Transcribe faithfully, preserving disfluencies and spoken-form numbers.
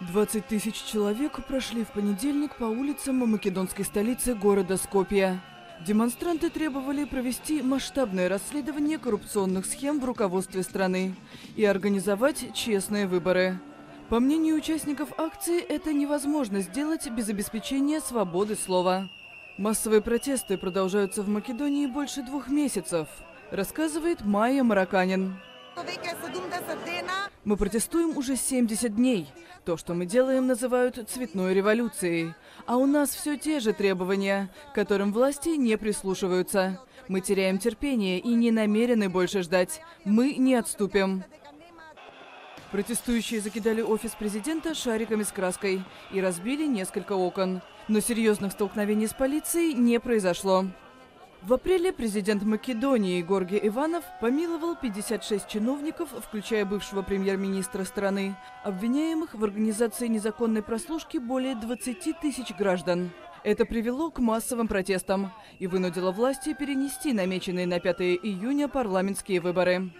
двадцать тысяч человек прошли в понедельник по улицам македонской столицы города Скопья. Демонстранты требовали провести масштабное расследование коррупционных схем в руководстве страны и организовать честные выборы. По мнению участников акции, это невозможно сделать без обеспечения свободы слова. Массовые протесты продолжаются в Македонии больше двух месяцев, рассказывает Майя Мараканин. Мы протестуем уже семьдесят дней. То, что мы делаем, называют цветной революцией. А у нас все те же требования, к которым власти не прислушиваются. Мы теряем терпение и не намерены больше ждать. Мы не отступим. Протестующие закидали офис президента шариками с краской и разбили несколько окон. Но серьезных столкновений с полицией не произошло. В апреле президент Македонии Горги Иванов помиловал пятьдесят шесть чиновников, включая бывшего премьер-министра страны, обвиняемых в организации незаконной прослушки более двадцати тысяч граждан. Это привело к массовым протестам и вынудило власти перенести намеченные на пятое июня парламентские выборы.